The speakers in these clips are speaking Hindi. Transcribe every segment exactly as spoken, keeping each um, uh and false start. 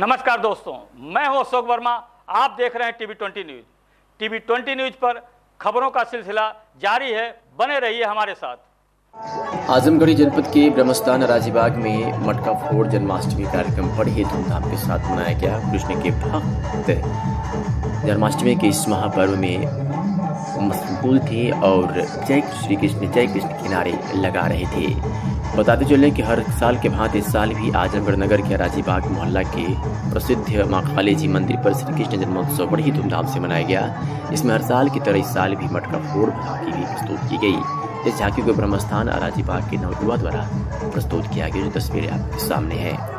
नमस्कार दोस्तों, मैं हूं अशोक वर्मा। आप देख रहे हैं TV twenty news. TV twenty news पर खबरों का सिलसिला जारी है, बने रहिए हमारे साथ। आजमगढ़ जनपद के ब्रह्मस्थान अराजीबाग में मटका फोड़ जन्माष्टमी कार्यक्रम बड़े ही धूमधाम के साथ मनाया गया। कृष्ण के भक्त जन्माष्टमी के इस महापर्व में मशगूल थे और जय श्री कृष्ण जय कृष्ण के नारे लगा रहे थे। बताते चलें कि हर साल के भांति इस साल भी आजमगढ़ नगर के अराजीबाग मोहल्ला के प्रसिद्ध माँ काली जी मंदिर पर श्री कृष्ण जन्मोत्सव बड़ी ही धूमधाम से मनाया गया। इसमें हर साल की तरह इस साल भी मटका फोड़ झांकी भी प्रस्तुत की गई। इस झांकी को ब्रह्मस्थान अराजीबाग के नवयुवा द्वारा प्रस्तुत किया गया, जो तस्वीरें आपके सामने है।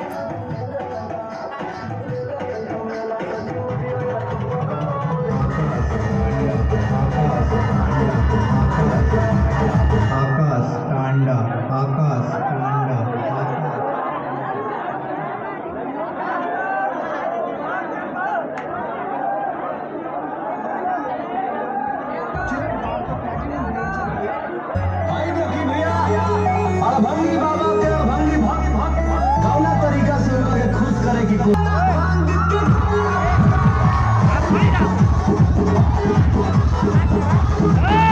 Hey!